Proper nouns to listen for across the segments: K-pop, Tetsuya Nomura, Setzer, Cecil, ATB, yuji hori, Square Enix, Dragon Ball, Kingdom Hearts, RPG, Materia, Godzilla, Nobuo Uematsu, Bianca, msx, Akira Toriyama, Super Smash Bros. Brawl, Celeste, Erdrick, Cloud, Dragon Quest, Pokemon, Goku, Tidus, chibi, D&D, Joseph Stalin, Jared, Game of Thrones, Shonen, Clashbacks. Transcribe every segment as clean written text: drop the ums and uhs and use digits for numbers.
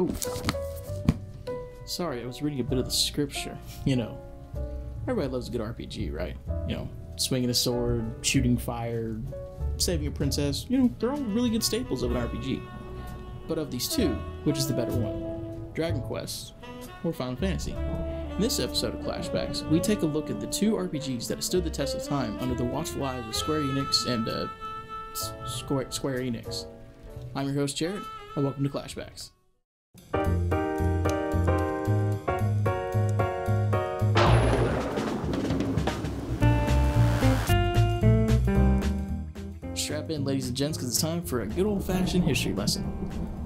Oh, sorry, I was reading a bit of the scripture. You know, everybody loves a good RPG, right? You know, swinging a sword, shooting fire, saving a princess. You know, they're all really good staples of an RPG. But of these two, which is the better one? Dragon Quest or Final Fantasy? In this episode of Clashbacks, we take a look at the two RPGs that have stood the test of time under the watchful eyes of Square Enix and Square Enix. I'm your host, Jared, and welcome to Clashbacks. Strap in, ladies and gents, because it's time for a good old-fashioned history lesson.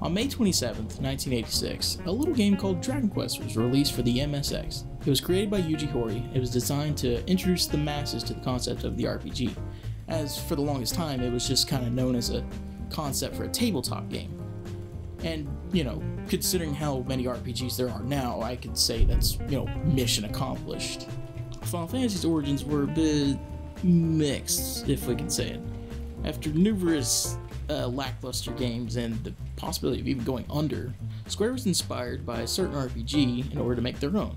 On May 27th, 1986, a little game called Dragon Quest was released for the MSX. It was created by Yuji Hori, and it was designed to introduce the masses to the concept of the RPG, as for the longest time it was just kind of known as a concept for a tabletop game. And, you know, considering how many RPGs there are now, I could say that's, you know, mission accomplished. Final Fantasy's origins were a bit mixed, if we can say it. After numerous lackluster games and the possibility of even going under, Square was inspired by a certain RPG in order to make their own.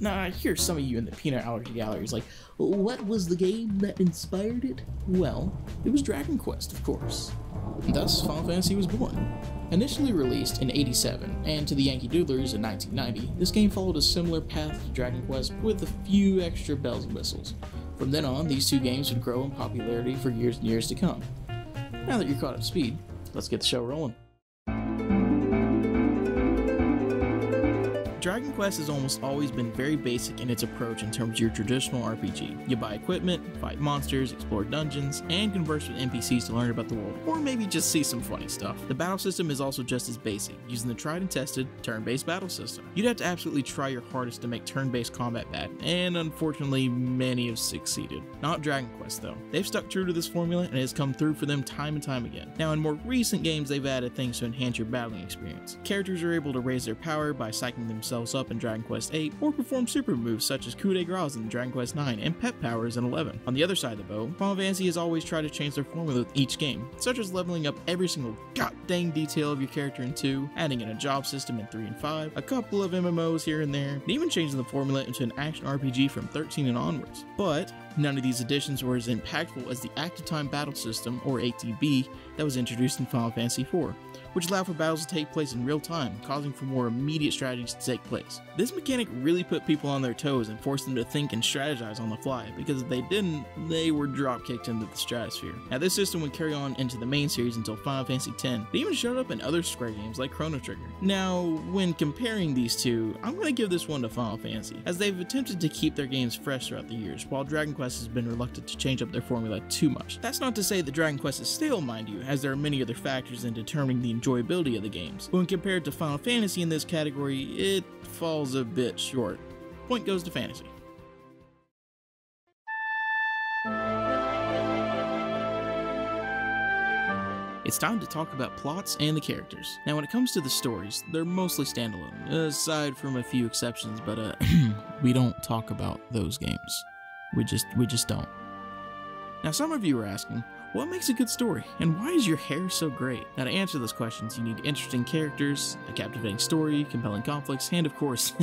Now I hear some of you in the peanut allergy gallery is like, what was the game that inspired it? Well, it was Dragon Quest, of course. And thus, Final Fantasy was born. Initially released in 87, and to the Yankee Doodlers in 1990, this game followed a similar path to Dragon Quest with a few extra bells and whistles. From then on, these two games would grow in popularity for years and years to come. Now that you're caught up to speed, let's get the show rolling. Dragon Quest has almost always been very basic in its approach in terms of your traditional RPG. You buy equipment, fight monsters, explore dungeons, and converse with NPCs to learn about the world, or maybe just see some funny stuff. The battle system is also just as basic, using the tried and tested turn-based battle system. You'd have to absolutely try your hardest to make turn-based combat bad, and unfortunately, many have succeeded. Not Dragon Quest, though. They've stuck true to this formula, and it has come through for them time and time again. Now, in more recent games, they've added things to enhance your battling experience. Characters are able to raise their power by psyching themselves up in Dragon Quest VIII, or perform super moves such as coup de grace in Dragon Quest IX and pet powers in XI. On the other side of the bow, Final Fantasy has always tried to change their formula with each game, such as leveling up every single god-dang detail of your character in 2, adding in a job system in 3 and 5, a couple of MMOs here and there, and even changing the formula into an action RPG from 13 and onwards. But none of these additions were as impactful as the active time battle system, or ATB, that was introduced in Final Fantasy IV, which allowed for battles to take place in real time, causing for more immediate strategies to take place. This mechanic really put people on their toes and forced them to think and strategize on the fly, because if they didn't, they were drop-kicked into the stratosphere. Now, this system would carry on into the main series until Final Fantasy X. It even showed up in other Square games like Chrono Trigger. Now, when comparing these two, I'm going to give this one to Final Fantasy, as they've attempted to keep their games fresh throughout the years, while Dragon Quest has been reluctant to change up their formula too much. That's not to say that Dragon Quest is stale, mind you, as there are many other factors in determining the enjoyability of the games. When compared to Final Fantasy in this category, it falls a bit short. Point goes to Fantasy. It's time to talk about plots and the characters. Now, when it comes to the stories, they're mostly standalone, aside from a few exceptions, but we don't talk about those games. We just don't. Now, some of you are asking, what makes a good story, and why is your hair so great? Now, to answer those questions, you need interesting characters, a captivating story, compelling conflicts, and of course,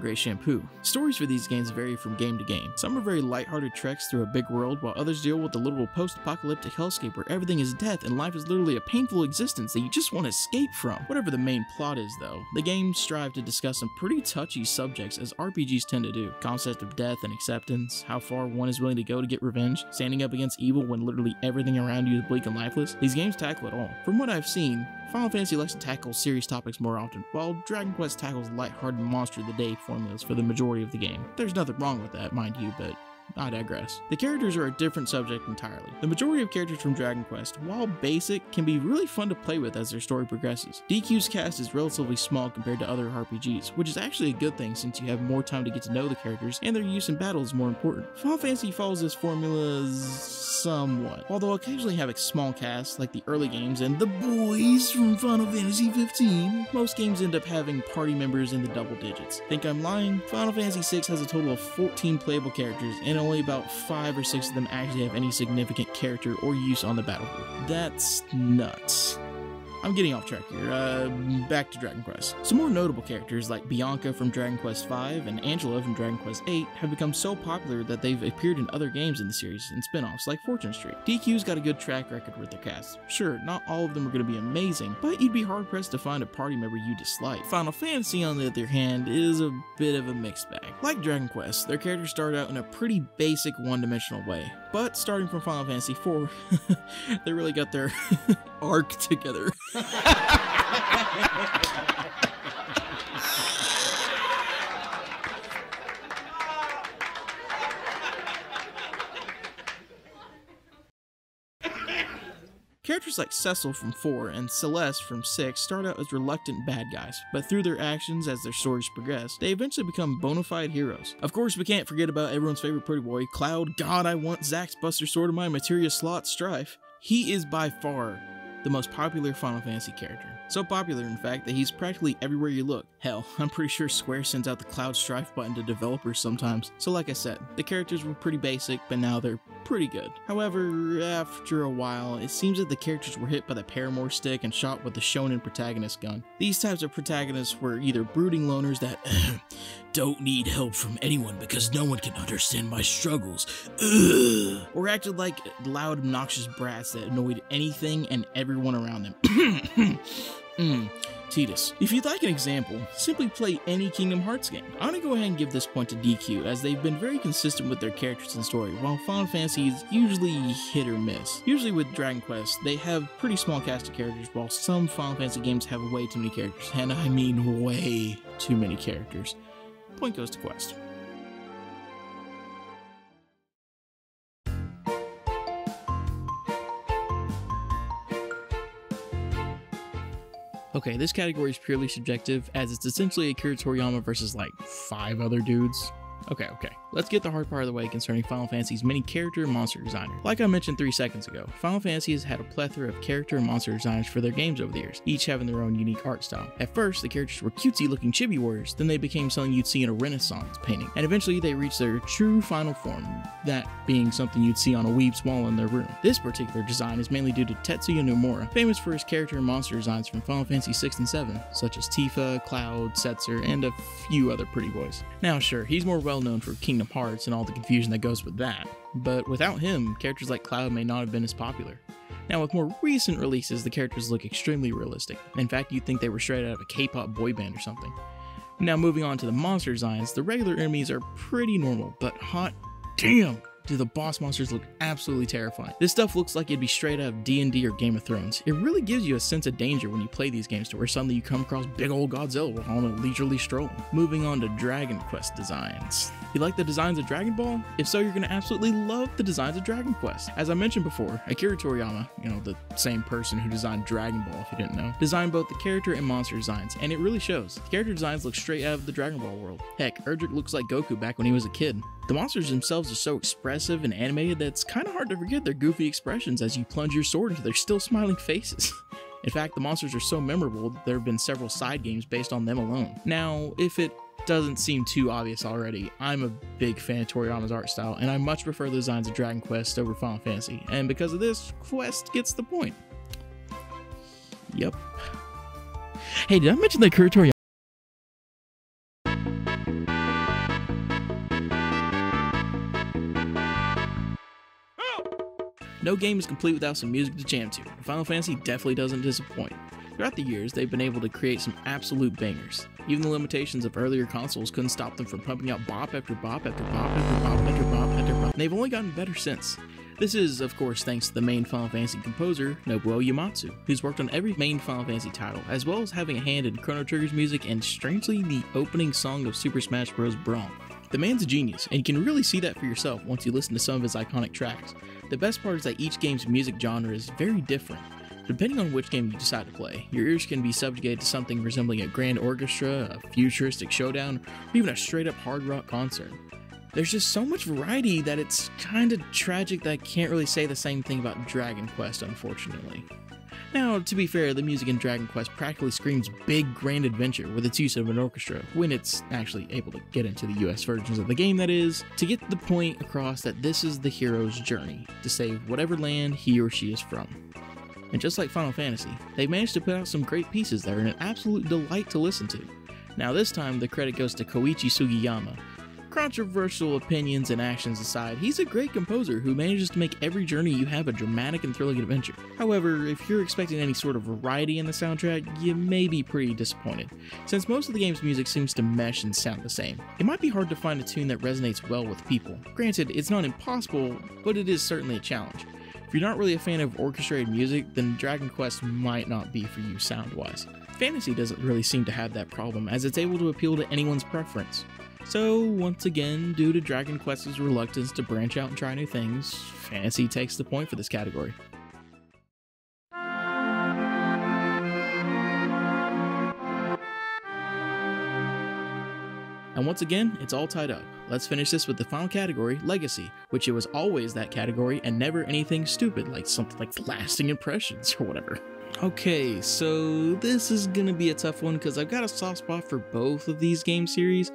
great shampoo. Stories for these games vary from game to game. Some are very lighthearted treks through a big world, while others deal with a literal post-apocalyptic hellscape where everything is death and life is literally a painful existence that you just want to escape from. Whatever the main plot is, though, the games strive to discuss some pretty touchy subjects, as RPGs tend to do. Concept of death and acceptance, how far one is willing to go to get revenge, standing up against evil when literally everything around you is bleak and lifeless. These games tackle it all. From what I've seen, Final Fantasy likes to tackle serious topics more often, while Dragon Quest tackles lighthearted monster-of-the-day formulas for the majority of the game. There's nothing wrong with that, mind you, but I digress. The characters are a different subject entirely. The majority of characters from Dragon Quest, while basic, can be really fun to play with as their story progresses. DQ's cast is relatively small compared to other RPGs, which is actually a good thing since you have more time to get to know the characters and their use in battle is more important. Final Fantasy follows this formula somewhat, although occasionally having small casts like the early games and the boys from Final Fantasy 15. Most games end up having party members in the double digits. Think I'm lying? Final Fantasy VI has a total of 14 playable characters and only about 5 or 6 of them actually have any significant character or use on the battlefield. That's nuts. I'm getting off track here, back to Dragon Quest. Some more notable characters like Bianca from Dragon Quest V and Angela from Dragon Quest VIII have become so popular that they've appeared in other games in the series and spin-offs like Fortune Street. DQ's got a good track record with their cast. Sure, not all of them are going to be amazing, but you'd be hard-pressed to find a party member you dislike. Final Fantasy, on the other hand, is a bit of a mixed bag. Like Dragon Quest, their characters start out in a pretty basic one-dimensional way, but starting from Final Fantasy IV, they really got their arc together. Characters like Cecil from 4 and Celeste from 6 start out as reluctant bad guys, but through their actions as their stories progress, they eventually become bona fide heroes. Of course, we can't forget about everyone's favorite pretty boy, Cloud. God, I want Zack's Buster Sword of my Materia Slot Strife. He is by far the most popular Final Fantasy character. So popular, in fact, that he's practically everywhere you look. Hell, I'm pretty sure Square sends out the Cloud Strife button to developers sometimes. So like I said, the characters were pretty basic, but now they're pretty good. However, after a while, it seems that the characters were hit by the Paramour stick and shot with the Shonen protagonist gun. These types of protagonists were either brooding loners that don't need help from anyone because no one can understand my struggles, or acted like loud, obnoxious brats that annoyed anything and everyone around them. Tidus. If you'd like an example, simply play any Kingdom Hearts game. I'm gonna go ahead and give this point to DQ, as they've been very consistent with their characters and story, while Final Fantasy is usually hit or miss. Usually with Dragon Quest, they have pretty small cast of characters, while some Final Fantasy games have way too many characters, and I mean way too many characters. Point goes to Quest. Okay, this category is purely subjective, as it's essentially Akira Toriyama versus like 5 other dudes. Okay. Let's get the hard part of the way concerning Final Fantasy's many character and monster designers. Like I mentioned 3 seconds ago, Final Fantasy has had a plethora of character and monster designers for their games over the years, each having their own unique art style. At first, the characters were cutesy-looking chibi warriors, then they became something you'd see in a Renaissance painting, and eventually they reached their true final form, that being something you'd see on a weeb's wall in their room. This particular design is mainly due to Tetsuya Nomura, famous for his character and monster designs from Final Fantasy VI and VII, such as Tifa, Cloud, Setzer, and a few other pretty boys. Now sure, he's more well known for Kingdom Hearts and all the confusion that goes with that, but without him, characters like Cloud may not have been as popular. Now with more recent releases, the characters look extremely realistic. In fact, you'd think they were straight out of a K-pop boy band or something. Now moving on to the monster designs, the regular enemies are pretty normal, but hot damn do the boss monsters look absolutely terrifying. This stuff looks like it'd be straight out of D&D or Game of Thrones. It really gives you a sense of danger when you play these games to where suddenly you come across big old Godzilla on a leisurely stroll. Moving on to Dragon Quest designs. You like the designs of Dragon Ball? If so, you're gonna absolutely love the designs of Dragon Quest. As I mentioned before, Akira Toriyama, you know, the same person who designed Dragon Ball if you didn't know, designed both the character and monster designs, and it really shows. The character designs look straight out of the Dragon Ball world. Heck, Erdrick looks like Goku back when he was a kid. The monsters themselves are so expressive and animated that it's kind of hard to forget their goofy expressions as you plunge your sword into their still smiling faces. In fact, the monsters are so memorable that there have been several side games based on them alone. Now, if it doesn't seem too obvious already, I'm a big fan of Toriyama's art style, and I much prefer the designs of Dragon Quest over Final Fantasy, and because of this, Quest gets the point. Yep. Hey, did I mention that Akira Toriyama? No game is complete without some music to jam to, and Final Fantasy definitely doesn't disappoint. Throughout the years, they've been able to create some absolute bangers. Even the limitations of earlier consoles couldn't stop them from pumping out bop after bop after bop after bop after bop after bop, and they've only gotten better since. This is, of course, thanks to the main Final Fantasy composer, Nobuo Uematsu, who's worked on every main Final Fantasy title, as well as having a hand in Chrono Trigger's music and, strangely, the opening song of Super Smash Bros. Brawl. The man's a genius, and you can really see that for yourself once you listen to some of his iconic tracks. The best part is that each game's music genre is very different. Depending on which game you decide to play, your ears can be subjugated to something resembling a grand orchestra, a futuristic showdown, or even a straight-up hard rock concert. There's just so much variety that it's kinda tragic that I can't really say the same thing about Dragon Quest, unfortunately. Now, to be fair, the music in Dragon Quest practically screams big grand adventure with its use of an orchestra, when it's actually able to get into the US versions of the game, that is, to get the point across that this is the hero's journey, to save whatever land he or she is from. And just like Final Fantasy, they've managed to put out some great pieces that are an absolute delight to listen to. Now this time, the credit goes to Koichi Sugiyama. Controversial opinions and actions aside, he's a great composer who manages to make every journey you have a dramatic and thrilling adventure. However, if you're expecting any sort of variety in the soundtrack, you may be pretty disappointed, since most of the game's music seems to mesh and sound the same. It might be hard to find a tune that resonates well with people. Granted, it's not impossible, but it is certainly a challenge. If you're not really a fan of orchestrated music, then Dragon Quest might not be for you sound-wise. Fantasy doesn't really seem to have that problem, as it's able to appeal to anyone's preference. So, once again, due to Dragon Quest's reluctance to branch out and try new things, Fantasy takes the point for this category. And once again, it's all tied up. Let's finish this with the final category, Legacy, which it was always that category and never anything stupid like something like lasting impressions or whatever. Okay, so this is gonna be a tough one because I've got a soft spot for both of these game series.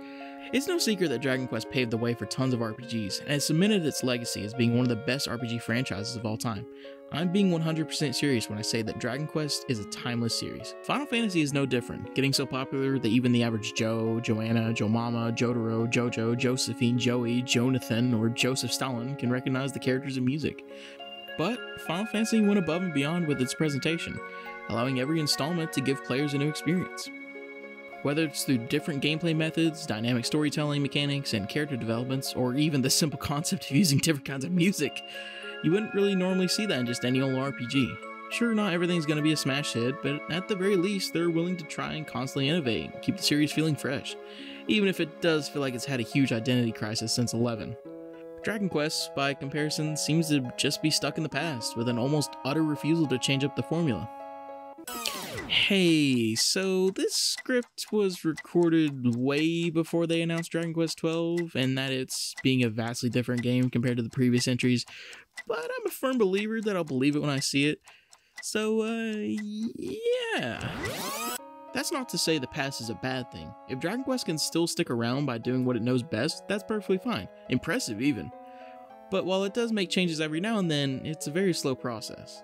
It's no secret that Dragon Quest paved the way for tons of RPGs, and has cemented its legacy as being one of the best RPG franchises of all time. I'm being 100% serious when I say that Dragon Quest is a timeless series. Final Fantasy is no different, getting so popular that even the average Joe, Joanna, Joe Mama, Jotaro, Jojo, Josephine, Joey, Jonathan, or Joseph Stalin can recognize the characters and music. But Final Fantasy went above and beyond with its presentation, allowing every installment to give players a new experience. Whether it's through different gameplay methods, dynamic storytelling mechanics, and character developments, or even the simple concept of using different kinds of music, you wouldn't really normally see that in just any old RPG. Sure, not everything's going to be a smash hit, but at the very least, they're willing to try and constantly innovate and keep the series feeling fresh, even if it does feel like it's had a huge identity crisis since 11. Dragon Quest, by comparison, seems to just be stuck in the past, with an almost utter refusal to change up the formula. Hey, so this script was recorded way before they announced Dragon Quest XII, and that it's being a vastly different game compared to the previous entries, but I'm a firm believer that I'll believe it when I see it. So, yeah. That's not to say the past is a bad thing. If Dragon Quest can still stick around by doing what it knows best, that's perfectly fine. Impressive, even. But while it does make changes every now and then, it's a very slow process.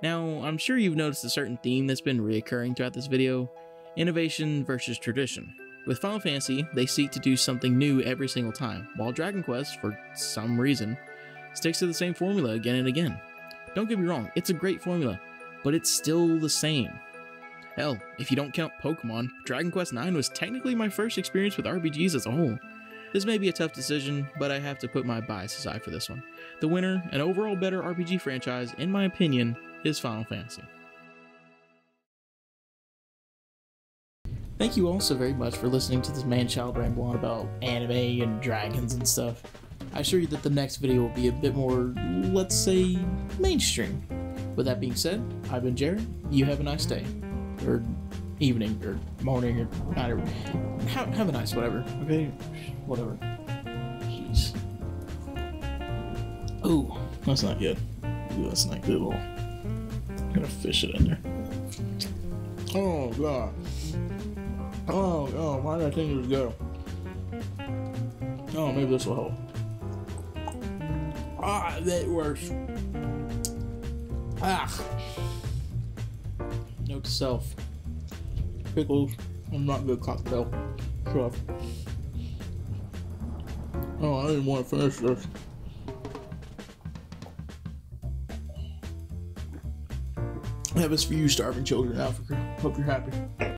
Now, I'm sure you've noticed a certain theme that's been reoccurring throughout this video, innovation versus tradition. With Final Fantasy, they seek to do something new every single time, while Dragon Quest, for some reason, sticks to the same formula again and again. Don't get me wrong, it's a great formula, but it's still the same. Hell, if you don't count Pokemon, Dragon Quest IX was technically my first experience with RPGs as a whole. This may be a tough decision, but I have to put my bias aside for this one. The winner, an overall better RPG franchise, in my opinion, is Final Fantasy. Thank you all so very much for listening to this man-child ramble on about anime and dragons and stuff. I assure you that the next video will be a bit more, let's say, mainstream. With that being said, I've been Jared, you have a nice day, or evening, or morning, or night, or have a nice whatever, okay? Whatever. Jeez. Oh, that's not good. Ooh, that's not good at all. I'm gonna fish it in there. Oh god. Oh god, why did I think it was good? Oh, maybe this will help. Ah, that works. Ah. Note to self. Pickles. I'm not good cocktail. Sure. Oh, I didn't want to finish this. That was for you starving children in Africa. Hope you're happy.